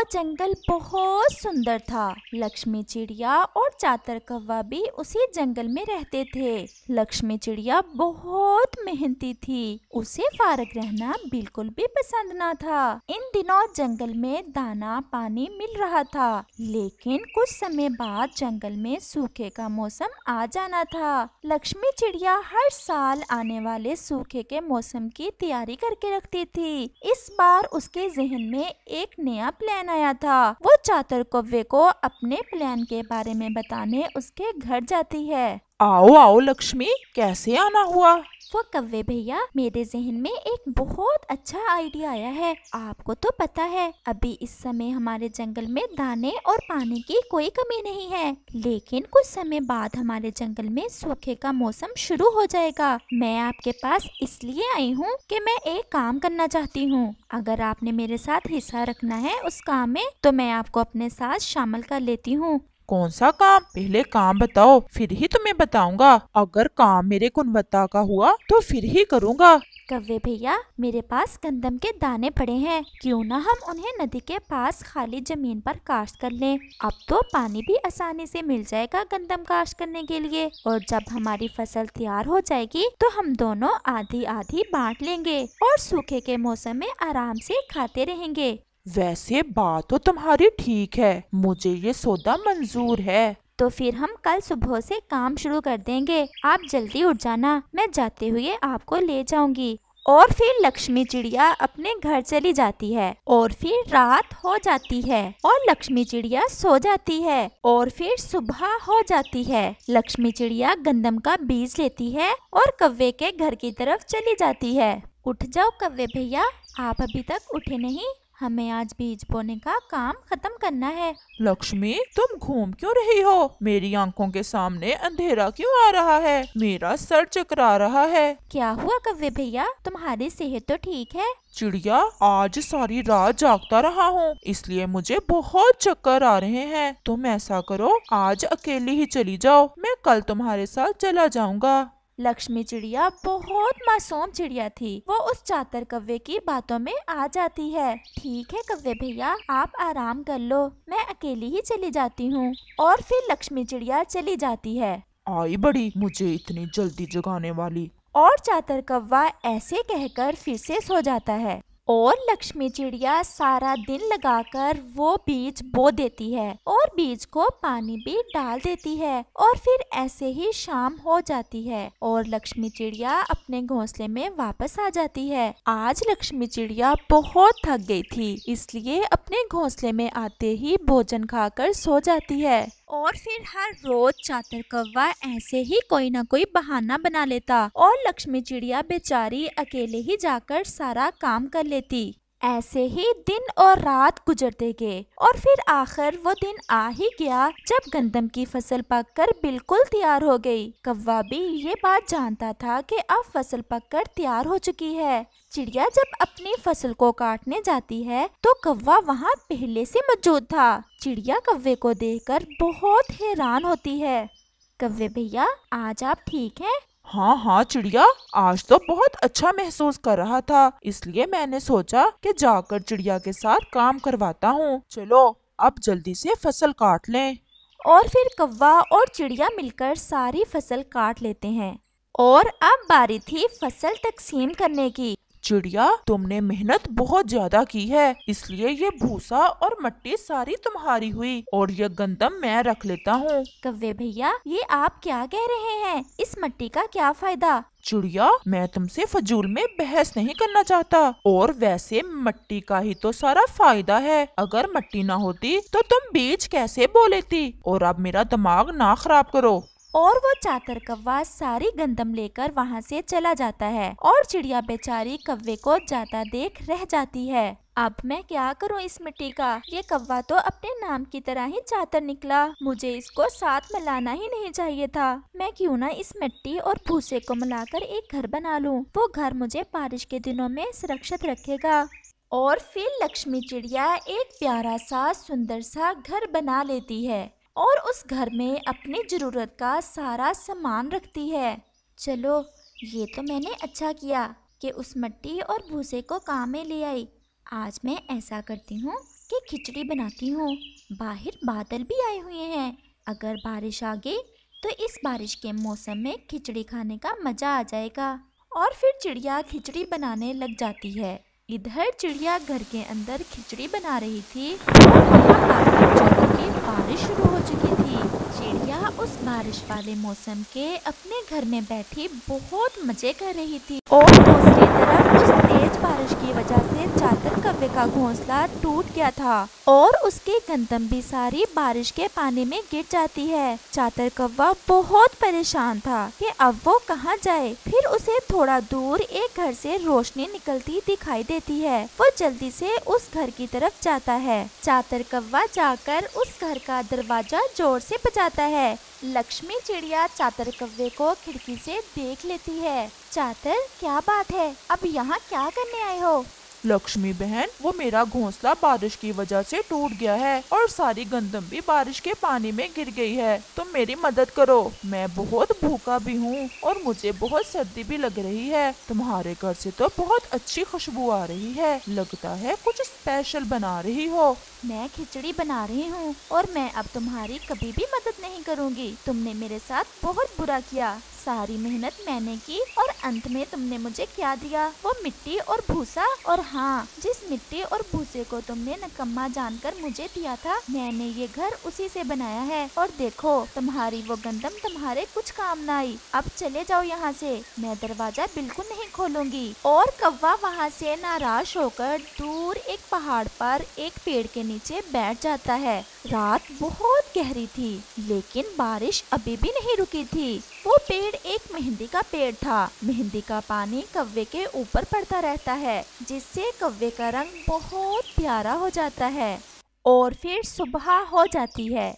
वह जंगल बहुत सुंदर था। लक्ष्मी चिड़िया और चातर कौवा भी उसी जंगल में रहते थे। लक्ष्मी चिड़िया बहुत मेहनती थी, उसे फारग रहना बिल्कुल भी पसंद ना था। इन दिनों जंगल में दाना पानी मिल रहा था, लेकिन कुछ समय बाद जंगल में सूखे का मौसम आ जाना था। लक्ष्मी चिड़िया हर साल आने वाले सूखे के मौसम की तैयारी करके रखती थी। इस बार उसके जहन में एक नया प्लान आया था। वो चातर कौवे को अपने प्लान के बारे में बताने उसके घर जाती है। आओ आओ लक्ष्मी, कैसे आना हुआ? वो कौवे भैया, मेरे जहन में एक बहुत अच्छा आइडिया आया है। आपको तो पता है अभी इस समय हमारे जंगल में दाने और पानी की कोई कमी नहीं है, लेकिन कुछ समय बाद हमारे जंगल में सूखे का मौसम शुरू हो जाएगा। मैं आपके पास इसलिए आई हूँ कि मैं एक काम करना चाहती हूँ। अगर आपने मेरे साथ हिस्सा रखना है उस काम में, तो मैं आपको अपने साथ शामिल कर लेती हूँ। कौन सा काम? पहले काम बताओ, फिर ही तुम्हें बताऊंगा। अगर काम मेरे गुणवत्ता का हुआ तो फिर ही करूंगा। कौवे भैया, मेरे पास गंदम के दाने पड़े हैं, क्यों ना हम उन्हें नदी के पास खाली जमीन पर काश्त कर लें। अब तो पानी भी आसानी से मिल जाएगा गंदम काश्त करने के लिए, और जब हमारी फसल तैयार हो जाएगी तो हम दोनों आधी आधी बांट लेंगे और सूखे के मौसम में आराम से खाते रहेंगे। वैसे बात तो तुम्हारी ठीक है, मुझे ये सौदा मंजूर है। तो फिर हम कल सुबह से काम शुरू कर देंगे। आप जल्दी उठ जाना, मैं जाते हुए आपको ले जाऊंगी। और फिर लक्ष्मी चिड़िया अपने घर चली जाती है, और फिर रात हो जाती है और लक्ष्मी चिड़िया सो जाती है, और फिर सुबह हो जाती है। लक्ष्मी चिड़िया गंदम का बीज लेती है और कौवे के घर की तरफ चली जाती है। उठ जाओ कौवे भैया, आप अभी तक उठे नहीं, हमें आज बीज बोने का काम खत्म करना है। लक्ष्मी, तुम घूम क्यों रही हो? मेरी आंखों के सामने अंधेरा क्यों आ रहा है? मेरा सर चकरा रहा है। क्या हुआ कौवे भैया, तुम्हारी सेहत तो ठीक है? चिड़िया, आज सारी रात जागता रहा हूँ, इसलिए मुझे बहुत चक्कर आ रहे हैं। तुम ऐसा करो, आज अकेली ही चली जाओ, मैं कल तुम्हारे साथ चला जाऊँगा। लक्ष्मी चिड़िया बहुत मासूम चिड़िया थी, वो उस चातर कौवे की बातों में आ जाती है। ठीक है कौवे भैया, आप आराम कर लो, मैं अकेली ही चली जाती हूँ। और फिर लक्ष्मी चिड़िया चली जाती है। आई बड़ी, मुझे इतनी जल्दी जगाने वाली। और चातर कौवा ऐसे कहकर फिर से सो जाता है, और लक्ष्मी चिड़िया सारा दिन लगाकर वो बीज बो देती है और बीज को पानी भी डाल देती है। और फिर ऐसे ही शाम हो जाती है और लक्ष्मी चिड़िया अपने घोंसले में वापस आ जाती है। आज लक्ष्मी चिड़िया बहुत थक गई थी, इसलिए अपने घोंसले में आते ही भोजन खाकर सो जाती है। और फिर हर रोज चातर कौवा ऐसे ही कोई ना कोई बहाना बना लेता और लक्ष्मी चिड़िया बेचारी अकेले ही जाकर सारा काम कर लेती। ऐसे ही दिन और रात गुजरते गए, और फिर आखिर वो दिन आ ही गया जब गंदम की फसल पककर बिल्कुल तैयार हो गई। कौवा भी ये बात जानता था कि अब फसल पककर तैयार हो चुकी है। चिड़िया जब अपनी फसल को काटने जाती है तो कौवा वहाँ पहले से मौजूद था। चिड़िया कौवे को देखकर बहुत हैरान होती है। कौवे भैया, आज आप ठीक हैं? हाँ हाँ चिड़िया, आज तो बहुत अच्छा महसूस कर रहा था, इसलिए मैंने सोचा कि जाकर चिड़िया के साथ काम करवाता हूँ। चलो अब जल्दी से फसल काट लें। और फिर कौवा और चिड़िया मिलकर सारी फसल काट लेते हैं। और अब बारी थी फसल तकसीम करने की। चिड़िया, तुमने मेहनत बहुत ज्यादा की है, इसलिए ये भूसा और मट्टी सारी तुम्हारी हुई, और ये गंदम मैं रख लेता हूँ। कौवे भैया, ये आप क्या कह रहे हैं? इस मट्टी का क्या फायदा? चिड़िया, मैं तुमसे फजूल में बहस नहीं करना चाहता, और वैसे मट्टी का ही तो सारा फायदा है। अगर मट्टी ना होती तो तुम बीज कैसे बो लेती? और अब मेरा दिमाग ना खराब करो। और वो चातर कौवा सारी गंदम लेकर वहाँ से चला जाता है, और चिड़िया बेचारी कौवे को जाता देख रह जाती है। अब मैं क्या करूँ इस मिट्टी का? ये कौवा तो अपने नाम की तरह ही चातर निकला, मुझे इसको साथ मिलाना ही नहीं चाहिए था। मैं क्यों ना इस मिट्टी और भूसे को मिलाकर एक घर बना लूँ, वो घर मुझे बारिश के दिनों में सुरक्षित रखेगा। और फिर लक्ष्मी चिड़िया एक प्यारा सा सुंदर सा घर बना लेती है, और उस घर में अपनी ज़रूरत का सारा सामान रखती है। चलो, ये तो मैंने अच्छा किया कि उस मिट्टी और भूसे को काम में ले आई। आज मैं ऐसा करती हूँ के खिचड़ी बनाती हूँ। बाहर बादल भी आए हुए हैं, अगर बारिश आ गई तो इस बारिश के मौसम में खिचड़ी खाने का मज़ा आ जाएगा। और फिर चिड़िया खिचड़ी बनाने लग जाती है। इधर चिड़िया घर के अंदर खिचड़ी बना रही थी और वहाँ बारिश शुरू हो चुकी थी। चिड़िया उस बारिश वाले मौसम के अपने घर में बैठी बहुत मजे कर रही थी और दूसरी तरफ उस तेज बारिश की वजह से चातक कव्वे का घोंसला टूट गया था और उसकी गंदम भी सारी बारिश के पानी में गिर जाती है। चातक कव्वा बहुत परेशान था कि अब वो कहाँ जाए। फिर उसे थोड़ा दूर एक घर से रोशनी निकलती दिखाई देती है। वो जल्दी से उस घर की तरफ जाता है। चातक कव्वा जाकर उस घर का दरवाजा जोर से बजाता है। लक्ष्मी चिड़िया चातक कव्वे को खिड़की से देख लेती है। चातक, क्या बात है, अब यहाँ क्या करने आए हो? लक्ष्मी बहन, वो मेरा घोंसला बारिश की वजह से टूट गया है और सारी गंदम भी बारिश के पानी में गिर गई है। तुम मेरी मदद करो, मैं बहुत भूखा भी हूँ और मुझे बहुत सर्दी भी लग रही है। तुम्हारे घर से तो बहुत अच्छी खुशबू आ रही है, लगता है कुछ स्पेशल बना रही हो। मैं खिचड़ी बना रही हूँ और मैं अब तुम्हारी कभी भी मदद नहीं करूँगी। तुमने मेरे साथ बहुत बुरा किया। सारी मेहनत मैंने की और अंत में तुमने मुझे क्या दिया? वो मिट्टी और भूसा। और हाँ, जिस मिट्टी और भूसे को तुमने नकम्मा जानकर मुझे दिया था, मैंने ये घर उसी से बनाया है। और देखो, तुम्हारी वो गंदम तुम्हारे कुछ काम न आई। अब चले जाओ यहाँ से, मैं दरवाजा बिल्कुल नहीं खोलूंगी। और कौवा वहाँ से नाराज होकर दूर एक पहाड़ पर एक पेड़ के नीचे बैठ जाता है। रात बहुत गहरी थी लेकिन बारिश अभी भी नहीं रुकी थी। वो पेड़ एक मेहंदी का पेड़ था। मेहंदी का पानी कव्वे के ऊपर पड़ता रहता है जिससे कव्वे का रंग बहुत प्यारा हो जाता है। और फिर सुबह हो जाती है।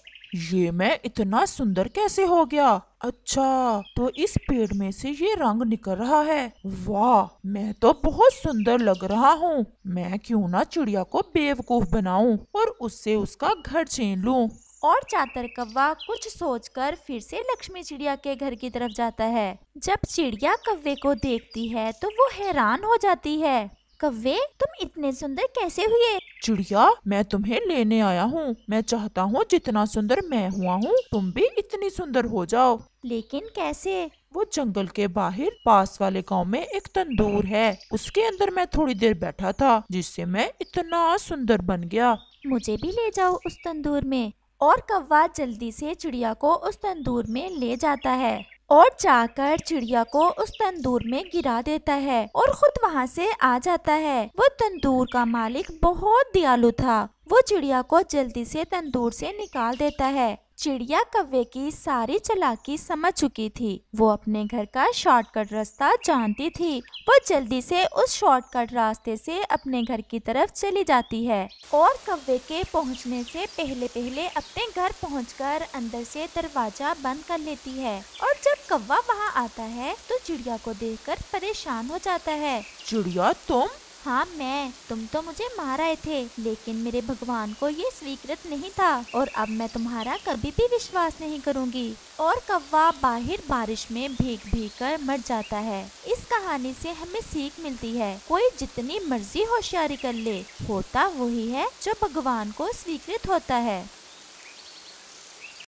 ये मैं इतना सुंदर कैसे हो गया? अच्छा, तो इस पेड़ में से ये रंग निकल रहा है। वाह, मैं तो बहुत सुंदर लग रहा हूँ। मैं क्यों ना चिड़िया को बेवकूफ बनाऊं और उससे उसका घर छीन लूं। और चातक कव्वा कुछ सोचकर फिर से लक्ष्मी चिड़िया के घर की तरफ जाता है। जब चिड़िया कव्वे को देखती है तो वो हैरान हो जाती है। कव्वे, तुम इतने सुंदर कैसे हुए? चिड़िया, मैं तुम्हें लेने आया हूँ। मैं चाहता हूँ जितना सुंदर मैं हुआ हूँ तुम भी इतनी सुंदर हो जाओ। लेकिन कैसे? वो जंगल के बाहर पास वाले गांव में एक तंदूर है, उसके अंदर मैं थोड़ी देर बैठा था जिससे मैं इतना सुंदर बन गया। मुझे भी ले जाओ उस तंदूर में। और कौवा जल्दी से चिड़िया को उस तंदूर में ले जाता है और जाकर चिड़िया को उस तंदूर में गिरा देता है और खुद वहाँ से आ जाता है। वो तंदूर का मालिक बहुत दयालु था। वो चिड़िया को जल्दी से तंदूर से निकाल देता है। चिड़िया कव्वे की सारी चालाकी समझ चुकी थी। वो अपने घर का शॉर्टकट रास्ता जानती थी। वो जल्दी से उस शॉर्टकट रास्ते से अपने घर की तरफ चली जाती है। और कव्वे के पहुंचने से पहले पहले अपने घर पहुंचकर अंदर से दरवाजा बंद कर लेती है। और जब कौवा वहां आता है तो चिड़िया को देखकर परेशान हो जाता है। चिड़िया, तुम? हाँ मैं। तुम तो मुझे मार आए थे लेकिन मेरे भगवान को ये स्वीकृत नहीं था और अब मैं तुम्हारा कभी भी विश्वास नहीं करूँगी। और कौवा बाहर बारिश में भीग कर मर जाता है। इस कहानी से हमें सीख मिलती है, कोई जितनी मर्जी होशियारी कर ले, होता वही है जो भगवान को स्वीकृत होता है।